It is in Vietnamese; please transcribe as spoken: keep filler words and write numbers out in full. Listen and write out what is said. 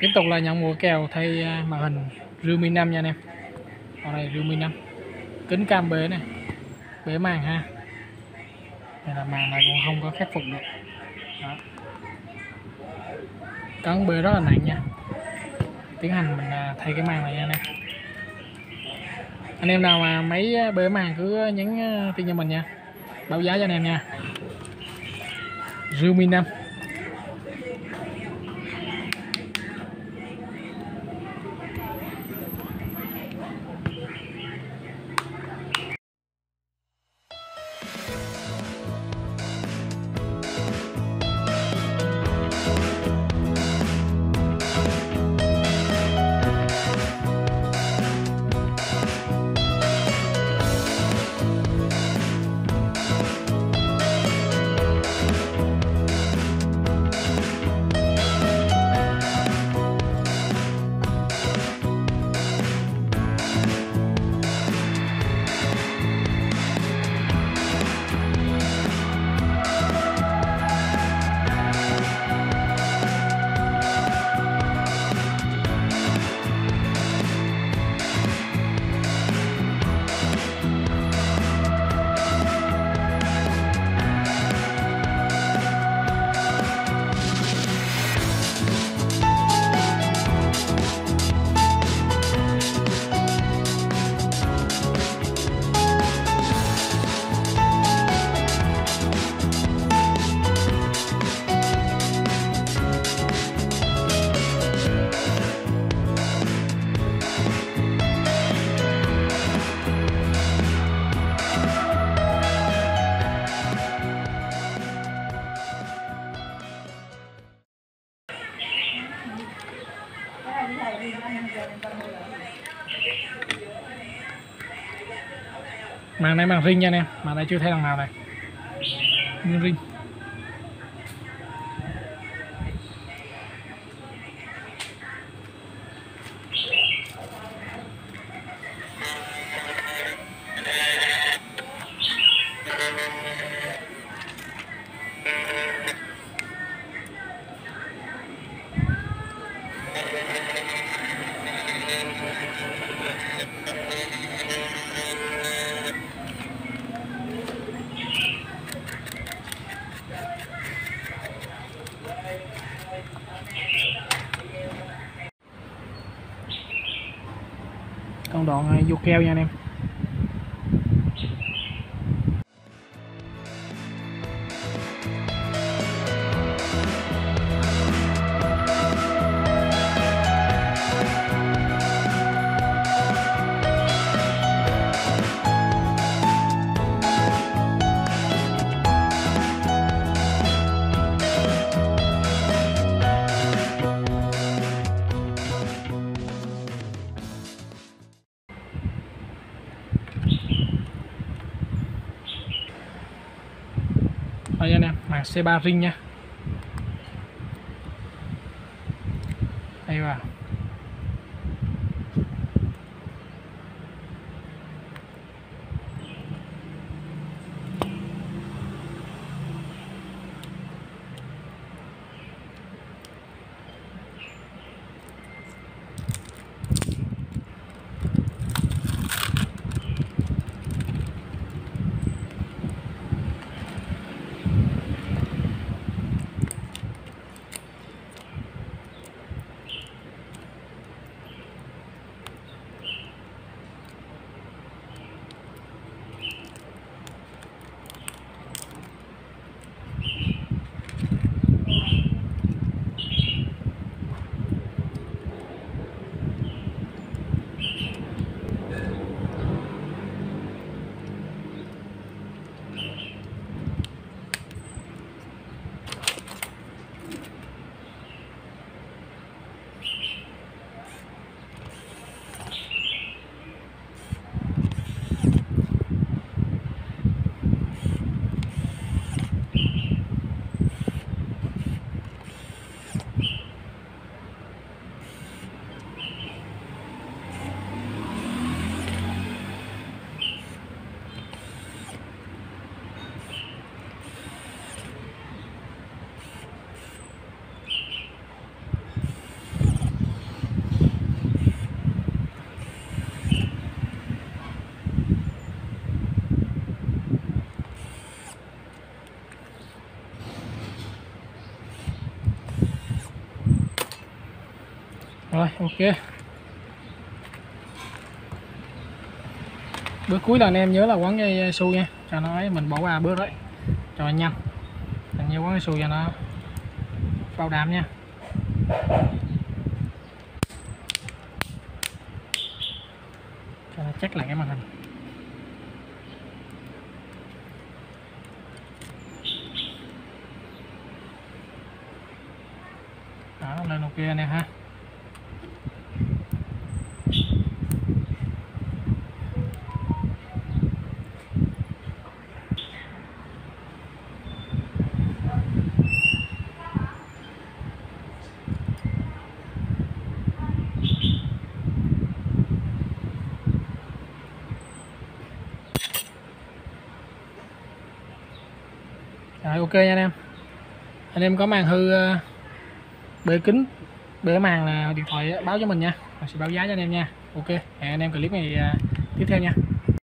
Tiếp tục là nhận mua kèo thay màn hình Realme năm nha anh em. Còn đây Realme năm. Kính cam bể này, bể màn ha. Đây là màn này cũng không có khắc phục được. Đó. Cán bể rất là nặng nha. Tiến hành mình thay cái màn này nha anh em. Anh em nào mà máy bể màn cứ nhắn tin cho mình nha. Báo giá cho anh em nha. Realme năm. Màn này màn ring nha anh em, màn này chưa thấy lần nào này. Màn ring. Còn đoạn vô keo nha anh em. Đây anh em, màn xê ba ring nha. Đây vào. Rồi, ok. Bước cuối là anh em nhớ là quấn dây su nha, cho nó ấy, mình bỏ qua bước đấy cho nhanh. Mình nhớ quấn dây su cho nó bao đam nha. Cho nó chắc lại cái màn hình. Đó, lên ok anh em ha. Rồi, ok nha anh em. Anh em có màn hư bể kính, bể màn là điện thoại báo cho mình nha, mình sẽ báo giá cho anh em nha. Ok, hẹn anh em clip này tiếp theo nha.